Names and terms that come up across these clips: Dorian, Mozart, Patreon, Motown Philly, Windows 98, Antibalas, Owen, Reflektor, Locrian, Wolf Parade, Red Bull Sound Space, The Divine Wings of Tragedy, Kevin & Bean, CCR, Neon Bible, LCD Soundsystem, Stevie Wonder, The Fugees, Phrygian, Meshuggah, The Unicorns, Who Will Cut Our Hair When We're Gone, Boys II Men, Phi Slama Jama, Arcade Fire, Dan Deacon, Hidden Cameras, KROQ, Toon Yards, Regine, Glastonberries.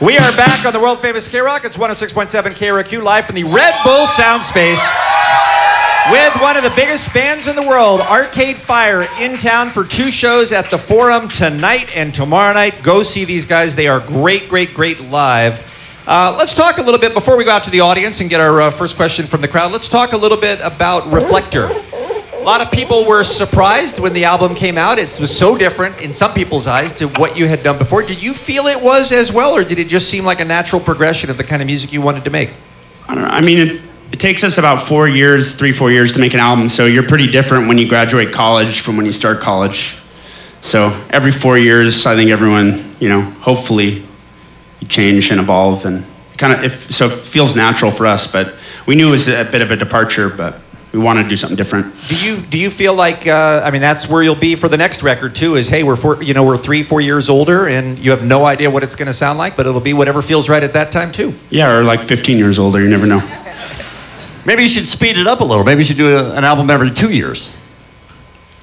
We are back on the world-famous KROQ. It's 106.7 KROQ, live from the Red Bull Sound Space with one of the biggest bands in the world, Arcade Fire, in town for two shows at the Forum tonight and tomorrow night. Go see these guys. They are great, great, great live. Let's talk a little bit, before we go out to the audience and get our first question from the crowd, let's talk a little bit about Reflektor. A lot of people were surprised when the album came out. It was so different, in some people's eyes, to what you had done before. Did you feel it was as well, or did it just seem like a natural progression of the kind of music you wanted to make? I don't know. I mean, it takes us about 4 years, three or four years to make an album, so you're pretty different when you graduate college from when you start college. So every 4 years, I think everyone, you know, hopefully, you change and evolve, and kind of so it feels natural for us. But we knew it was a bit of a departure, but we wanted to do something different. Do you feel like I mean, that's where you'll be for the next record too? Is, hey, we're 3-4 years older, and you have no idea what it's going to sound like, but it'll be whatever feels right at that time too. Yeah, or like 15 years older, you never know. Maybe you should speed it up a little. Maybe you should do an album every 2 years.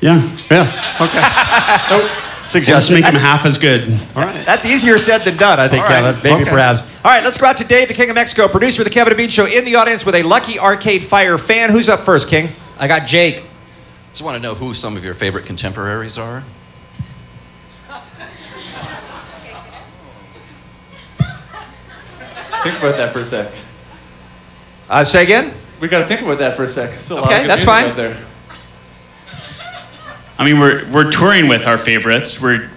Yeah. Yeah. Okay. Nope. Just make them half as good. All right. That's easier said than done, I think, right, Kevin. Maybe, okay, perhaps. All right, let's go out to Dave, the King of Mexico, producer of the Kevin and Bean Show, in the audience with a lucky Arcade Fire fan. Who's up first, King? I got Jake. Just want to know who some of your favorite contemporaries are. Think about that for a sec. Say again? We've got to think about that for a sec. Still a lot of good music out there. I mean, we're touring with our favorites. We're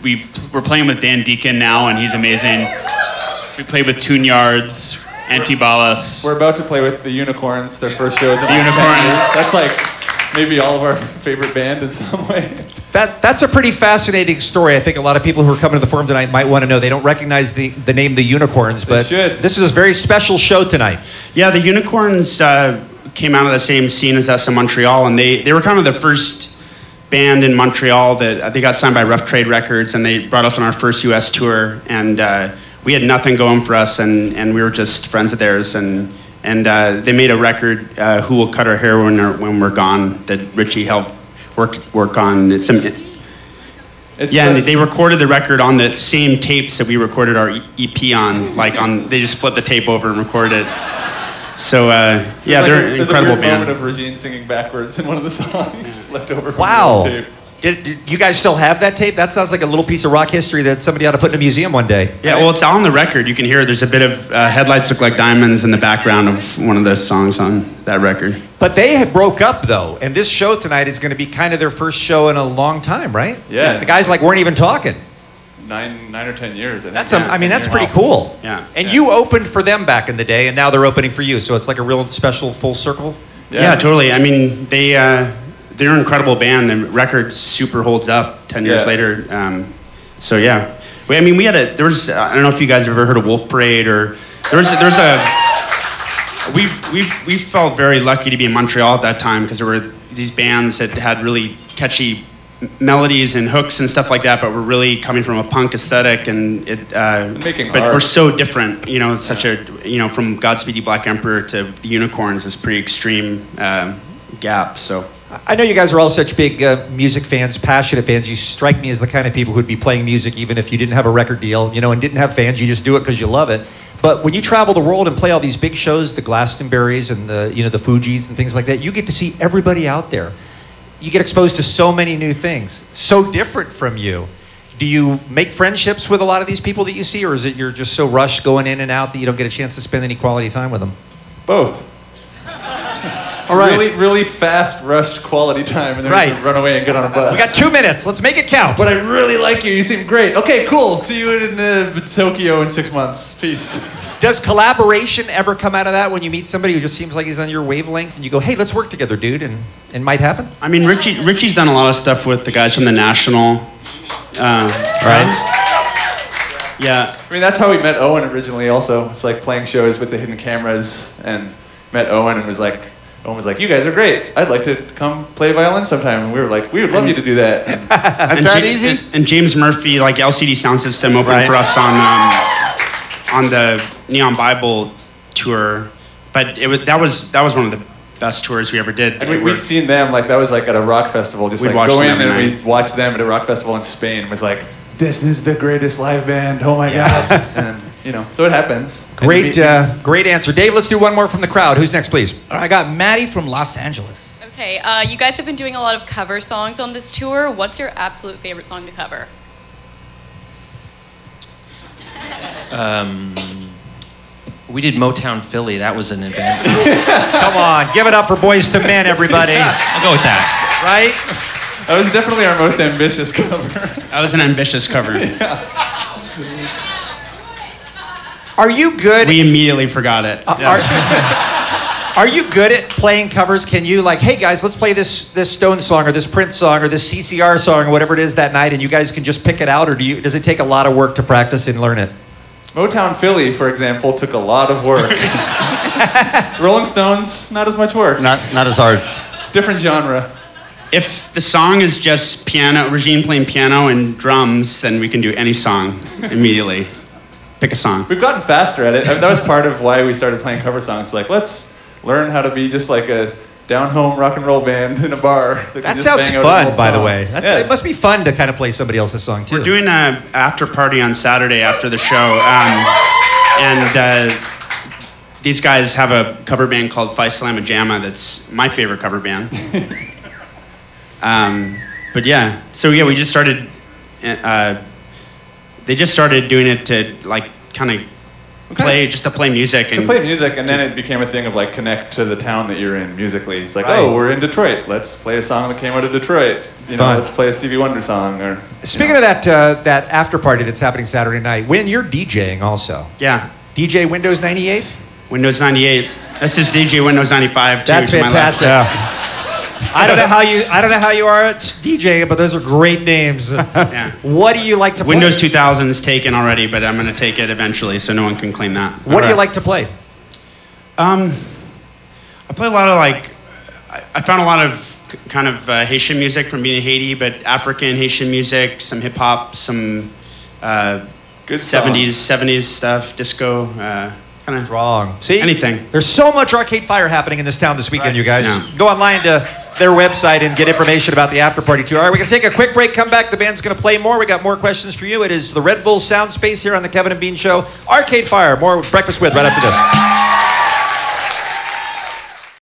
playing with Dan Deacon now, and he's amazing. We played with Toon Yards, Antibalas. We're about to play with the Unicorns. Their first show is the Unicorns. That's like maybe all of our favorite band in some way. That's a pretty fascinating story. I think a lot of people who are coming to the Forum tonight might want to know. They don't recognize the name The Unicorns, but this is a very special show tonight. Yeah, The Unicorns came out of the same scene as us in Montreal, and they were kind of the first band in Montreal that they got signed by Rough Trade Records, and they brought us on our first U.S. tour, and we had nothing going for us, and we were just friends of theirs, and they made a record, "Who Will Cut Our Hair When We're Gone," that Richie helped work on. And they recorded the record on the same tapes that we recorded our EP on. They just flipped the tape over and recorded it. So, yeah, they're an incredible band. There's a moment of Regine singing backwards in one of the songs left over from the tape. Wow. Did you guys still have that tape? That sounds like a little piece of rock history that somebody ought to put in a museum one day. Yeah, well, it's on the record. You can hear there's a bit of Headlights Look Like Diamonds in the background of one of the songs on that record. But they had broke up, though, and this show tonight is going to be kind of their first show in a long time, right? Yeah. The guys, weren't even talking. Nine or 10 years. I think. That's pretty cool. Yeah. And you opened for them back in the day, and now they're opening for you. So it's like a real special full circle. Yeah, totally. I mean, they're an incredible band. The record super holds up 10 years later. So yeah, we had a I don't know if you guys have ever heard of Wolf Parade, or we felt very lucky to be in Montreal at that time, because there were these bands that had really catchy melodies and hooks and stuff like that, but we're really coming from a punk aesthetic, and we're so different, from Godspeed You Black Emperor to The Unicorns is pretty extreme gap. So I know you guys are all such big music fans, passionate fans. You strike me as the kind of people who'd be playing music even if you didn't have a record deal, and didn't have fans. You just do it because you love it. But when you travel the world and play all these big shows, the Glastonberries and the Fugees and things like that, you get to see everybody out there. You get exposed to so many new things, so different from you. Do you make friendships with a lot of these people that you see, or is it you're just so rushed going in and out that you don't get a chance to spend any quality time with them? Both. All right. Really, really fast, rushed quality time, and then you can run away and get on a bus. We got 2 minutes. Let's make it count. But I really like you. You seem great. Okay, cool. See you in Tokyo in 6 months. Peace. Does collaboration ever come out of that, when you meet somebody who just seems like he's on your wavelength and you go, hey, let's work together, dude, and it might happen? I mean, Richie's done a lot of stuff with the guys from The National, right? Yeah. I mean, that's how we met Owen originally also. It's like playing shows with the Hidden Cameras, and met Owen, and Owen was like, you guys are great. I'd like to come play violin sometime. And we were like, we would love you to do that. That's that easy? And James Murphy, LCD Soundsystem opened for us on the Neon Bible tour, but that was one of the best tours we ever did. And we'd seen them, that was at a rock festival, just go in and we watched them at a rock festival in Spain. It was like, this is the greatest live band, oh my God. And you know, so it happens. Great, great answer. Dave, let's do one more from the crowd. Who's next, please? All right, I got Maddie from Los Angeles. Okay, you guys have been doing a lot of cover songs on this tour. What's your absolute favorite song to cover? We did Motown Philly. That was an event. Come on, give it up for Boys to Men, everybody. I'll go with that. Right? That was definitely our most ambitious cover. That was an ambitious cover. Yeah. Are you good? We immediately forgot it. Are you good at playing covers? Can you, like, hey guys, let's play this Stone song or this Prince song or this CCR song or whatever it is that night, and you guys can just pick it out, or does it take a lot of work to practice and learn it? Motown Philly, for example, took a lot of work. Rolling Stones, not as much work. Not as hard. Different genre. If the song is just piano, Regine playing piano and drums, then we can do any song immediately. Pick a song. We've gotten faster at it. I mean, that was part of why we started playing cover songs. Like, let's learn how to be just like a down-home rock and roll band in a bar. That sounds fun, by the way. It must be fun to kind of play somebody else's song, too. We're doing an after-party on Saturday after the show. These guys have a cover band called Phi Slama Jama that's my favorite cover band. But yeah, so yeah, we just started... they just started doing it to, like, kind of... To play music, and then it became a thing of, like, connect to the town that you're in musically. It's like, oh, we're in Detroit. Let's play a song that came out of Detroit. You know, let's play a Stevie Wonder song. Or speaking of that, that after party that's happening Saturday night, Win, you're DJing also. Yeah, DJ Windows 98. Windows 98. That's just DJ Windows 95. Too, that's fantastic. I don't know how you are at DJing, but those are great names. Yeah. What do you like to play? Windows 2000 is taken already, but I'm going to take it eventually, so no one can claim that. What do you like to play? I play a lot of, like, I found a lot of kind of Haitian music from being in Haiti, but African Haitian music, some hip hop, some good 70s stuff, disco. Kind of wrong. See, anything. There's so much Arcade Fire happening in this town this weekend, you guys. Yeah. Go online to their website and get information about the after party tour. All right, we're going to take a quick break, come back. The band's going to play more. We got more questions for you. It is the Red Bull Sound Space here on the Kevin and Bean Show. Arcade Fire, more Breakfast With right after this.